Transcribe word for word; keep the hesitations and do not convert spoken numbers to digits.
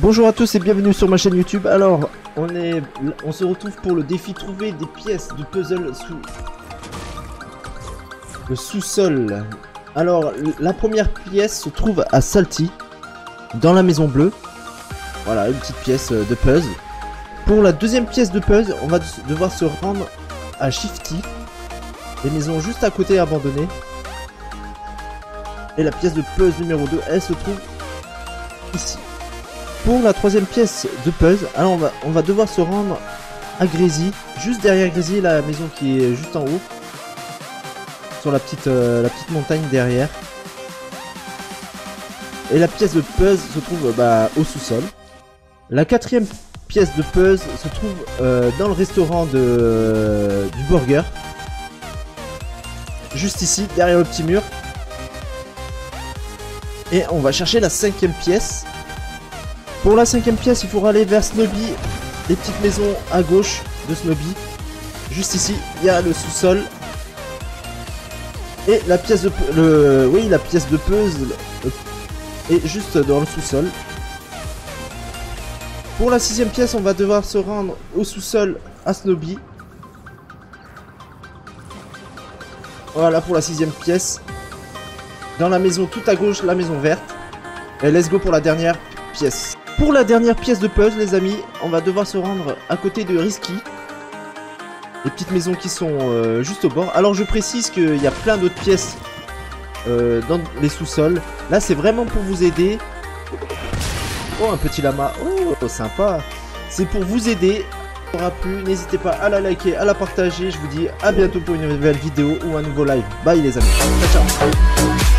Bonjour à tous et bienvenue sur ma chaîne YouTube. Alors, on est, on se retrouve pour le défi trouver des pièces du puzzle sous le sous-sol. Alors, la première pièce se trouve à Salty, dans la maison bleue. Voilà, une petite pièce de puzzle. Pour la deuxième pièce de puzzle, on va devoir se rendre à Shifty, les maisons juste à côté abandonnées. Et la pièce de puzzle numéro deux, elle se trouve ici. Pour la troisième pièce de puzzle, alors on va, on va devoir se rendre à Greasy, juste derrière Greasy, la maison qui est juste en haut, sur la petite, euh, la petite montagne derrière. Et la pièce de puzzle se trouve bah, au sous-sol. La quatrième pièce de puzzle se trouve euh, dans le restaurant de, euh, du burger, juste ici, derrière le petit mur. Et on va chercher la cinquième pièce. Pour la cinquième pièce, il faudra aller vers Snobby, les petites maisons à gauche de Snobby. Juste ici, il y a le sous-sol. Et la pièce de le, oui, la pièce de puzzle est juste dans le sous-sol. Pour la sixième pièce, on va devoir se rendre au sous-sol à Snobby. Voilà pour la sixième pièce. Dans la maison tout à gauche, la maison verte. Et let's go pour la dernière pièce. Pour la dernière pièce de puzzle, les amis, on va devoir se rendre à côté de Risky, les petites maisons qui sont euh, juste au bord. Alors je précise qu'il y a plein d'autres pièces euh, dans les sous-sols. Là c'est vraiment pour vous aider. Oh, un petit lama, oh sympa. C'est pour vous aider. Ça vous aura plu, n'hésitez pas à la liker, à la partager. Je vous dis à bientôt pour une nouvelle vidéo ou un nouveau live. Bye les amis, ciao ciao.